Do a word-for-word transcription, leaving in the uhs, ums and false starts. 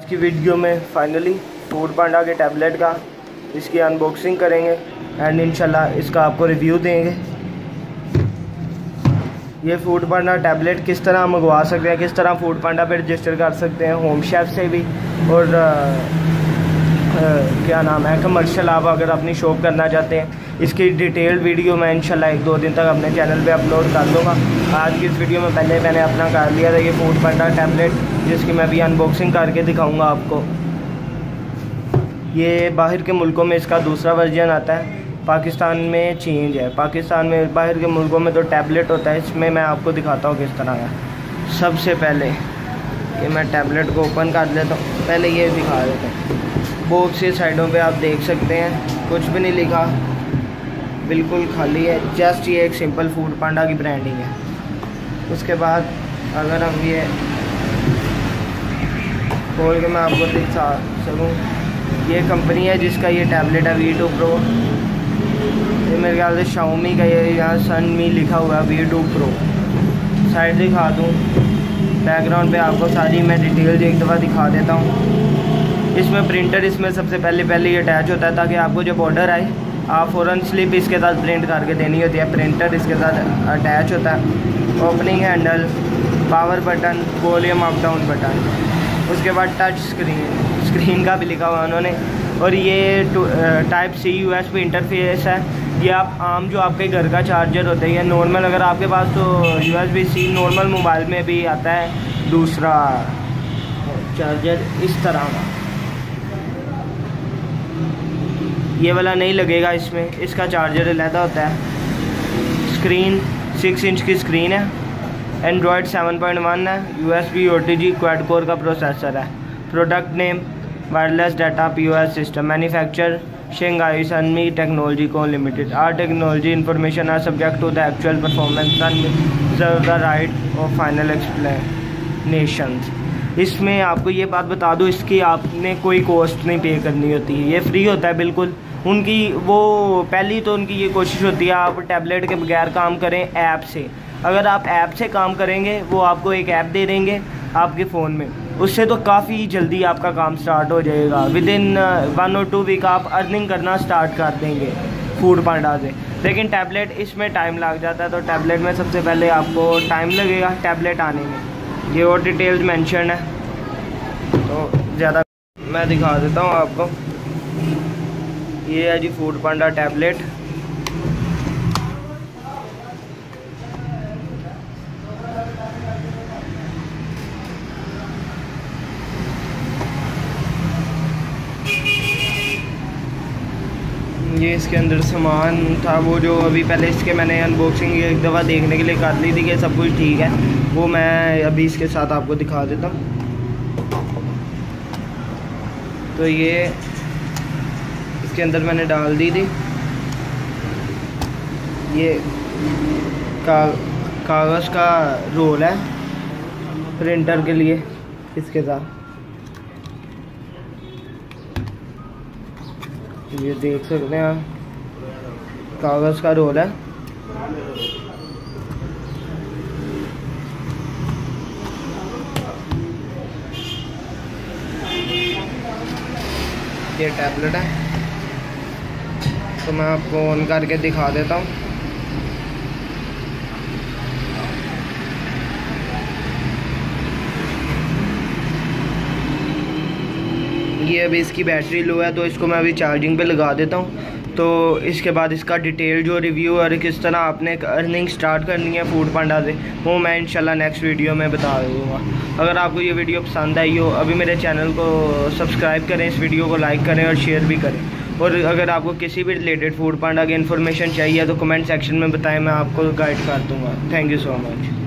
आज की वीडियो में फाइनली फूडपांडा के टैबलेट का इसकी अनबॉक्सिंग करेंगे एंड इंशाल्लाह इसका आपको रिव्यू देंगे। ये फूडपांडा टैबलेट किस तरह मंगवा सकते हैं, किस तरह फूडपांडा पे रजिस्टर कर सकते हैं होम शेफ से भी, और आ, आ, क्या नाम है कमर्शियल आप अगर अपनी शॉप करना चाहते हैं। इसकी डिटेल वीडियो मैं इंशाल्लाह एक दो दिन तक अपने चैनल पे अपलोड कर दूँगा। आज की इस वीडियो में पहले मैंने अपना कर लिया था ये फूडपांडा टैबलेट, जिसकी मैं भी अनबॉक्सिंग करके दिखाऊँगा आपको। ये बाहर के मुल्कों में इसका दूसरा वर्जन आता है, पाकिस्तान में चेंज है। पाकिस्तान में बाहर के मुल्कों में तो टैबलेट होता है, इसमें मैं आपको दिखाता हूँ किस तरह है। सबसे पहले ये मैं टैबलेट को ओपन कर लेता हूँ, पहले ये दिखा देता हूँ। बॉक्स के साइडों पे आप देख सकते हैं कुछ भी नहीं लिखा, बिल्कुल खाली है। जस्ट ये एक सिंपल फूडपांडा की ब्रांडिंग है। उसके बाद अगर हम ये खोल के मैं आपको दिखा सकूँ, ये कंपनी है जिसका ये टैबलेट है वी टू प्रो। ये मेरे ख्याल से शाओमी का, ये यहाँ सनमी लिखा हुआ है वी टू प्रो। साइड दिखा दूँ, बैकग्राउंड पे आपको सारी मैं डिटेल्स एक दफ़ा दिखा देता हूँ। इसमें प्रिंटर इसमें सबसे पहले पहले ये अटैच होता है, ताकि आपको जब ऑर्डर आए आप फ़ौरन स्लिप इसके साथ प्रिंट करके देनी होती है। प्रिंटर इसके साथ अटैच होता है, opening handle, power button, volume up down button, उसके बाद टच स्क्रीन, स्क्रीन का भी लिखा हुआ उन्होंने। और ये type C U S B interface है। ये आप आम जो आपके घर का चार्जर होता है या नॉर्मल अगर आपके पास तो U S B C normal mobile में भी आता है दूसरा चार्जर इस तरह का, ये वाला नहीं लगेगा इसमें, इसका चार्जर अलहदा होता है। स्क्रीन सिक्स इंच की स्क्रीन है, एंड्रॉयड सेवन पॉइंट वन है, U S B O T G quad core का प्रोसेसर है। Product name wireless data POS system, manufacture Shanghai Sunmi technology co limited. Are technology information are subject to the actual performance and the right of final explanation. इसमें आपको ये बात बता दूँ, इसकी आपने कोई कॉस्ट नहीं पे करनी होती है, ये फ्री होता है बिल्कुल। उनकी वो पहली तो उनकी ये कोशिश होती है आप टैबलेट के बगैर काम करें ऐप से। अगर आप ऐप से काम करेंगे वो आपको एक ऐप दे देंगे आपके फ़ोन में, उससे तो काफ़ी जल्दी आपका काम स्टार्ट हो जाएगा। विद इन वन और टू वीक आप अर्निंग करना स्टार्ट कर देंगे फूडपांडा से। लेकिन टैबलेट इसमें टाइम लग जाता है, तो टैबलेट में सबसे पहले आपको टाइम लगेगा टैबलेट आने में। ये और डिटेल्स मेंशन है तो ज़्यादा मैं दिखा देता हूँ आपको। ये है जी फूडपांडा टैबलेट, ये इसके अंदर सामान था वो जो अभी पहले इसके मैंने अनबॉक्सिंग एक दफ़ा देखने के लिए कर ली थी कि सब कुछ ठीक है, वो मैं अभी इसके साथ आपको दिखा देता हूँ। तो ये इसके अंदर मैंने डाल दी थी, ये का, कागज़ का रोल है प्रिंटर के लिए इसके साथ, ये देख सकते हैं आप कागज़ का रोल है। ये टैबलेट है तो मैं आपको ऑन करके दिखा देता हूँ। ये अभी इसकी बैटरी लो है, तो इसको मैं अभी चार्जिंग पे लगा देता हूँ। तो इसके बाद इसका डिटेल जो रिव्यू और किस तरह आपने अर्निंग स्टार्ट करनी है फूडपांडा से, वो मैं इंशाल्लाह नेक्स्ट वीडियो में बता दूँगा। अगर आपको ये वीडियो पसंद आई हो, अभी मेरे चैनल को सब्सक्राइब करें, इस वीडियो को लाइक करें और शेयर भी करें। और अगर आपको किसी भी रिलेटेड फूडपांडा की इन्फॉर्मेशन चाहिए तो कमेंट सेक्शन में बताएँ, मैं आपको गाइड कर दूँगा। Thank you so much.